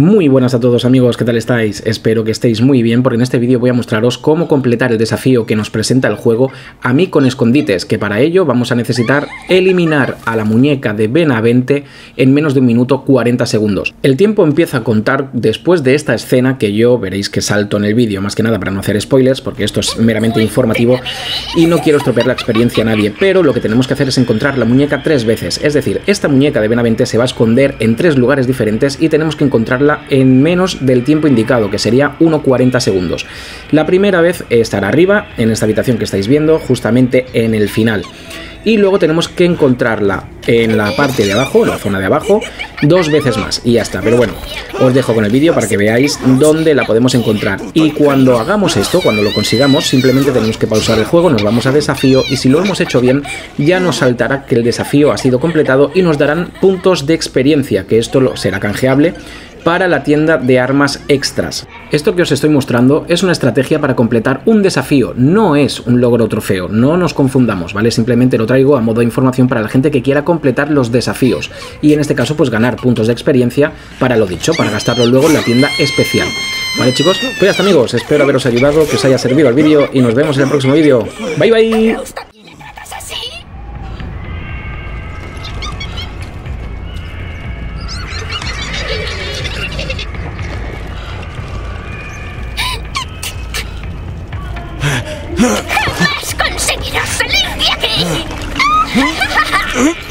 Muy buenas a todos amigos, ¿qué tal estáis? Espero que estéis muy bien porque en este vídeo voy a mostraros cómo completar el desafío que nos presenta el juego A mí con escondites, que para ello vamos a necesitar eliminar a la muñeca de Benavente en menos de 1 minuto 40 segundos. El tiempo empieza a contar después de esta escena que yo veréis que salto en el vídeo, más que nada para no hacer spoilers porque esto es meramente informativo y no quiero estropear la experiencia a nadie, pero lo que tenemos que hacer es encontrar la muñeca 3 veces, es decir, esta muñeca de Benavente se va a esconder en 3 lugares diferentes y tenemos que encontrarla en menos del tiempo indicado, que sería 1,40 segundos. La primera vez estará arriba, en esta habitación que estáis viendo, justamente en el final. Y luego tenemos que encontrarla en la parte de abajo, en la zona de abajo, 2 veces más y ya está. Pero bueno, os dejo con el vídeo para que veáis dónde la podemos encontrar. Y cuando hagamos esto, cuando lo consigamos, simplemente tenemos que pausar el juego, nos vamos a desafío y si lo hemos hecho bien, ya nos saltará que el desafío ha sido completado y nos darán puntos de experiencia, que esto será canjeable para la tienda de armas extras. Esto que os estoy mostrando es una estrategia para completar un desafío, no es un logro o trofeo, no nos confundamos, ¿vale? Simplemente lo traigo a modo de información para la gente que quiera completar los desafíos y en este caso pues ganar puntos de experiencia para lo dicho, para gastarlo luego en la tienda especial. Vale chicos, pues hasta amigos, espero haberos ayudado, que os haya servido el vídeo y nos vemos en el próximo vídeo. Bye bye. ¡Jamás conseguirás salir de aquí!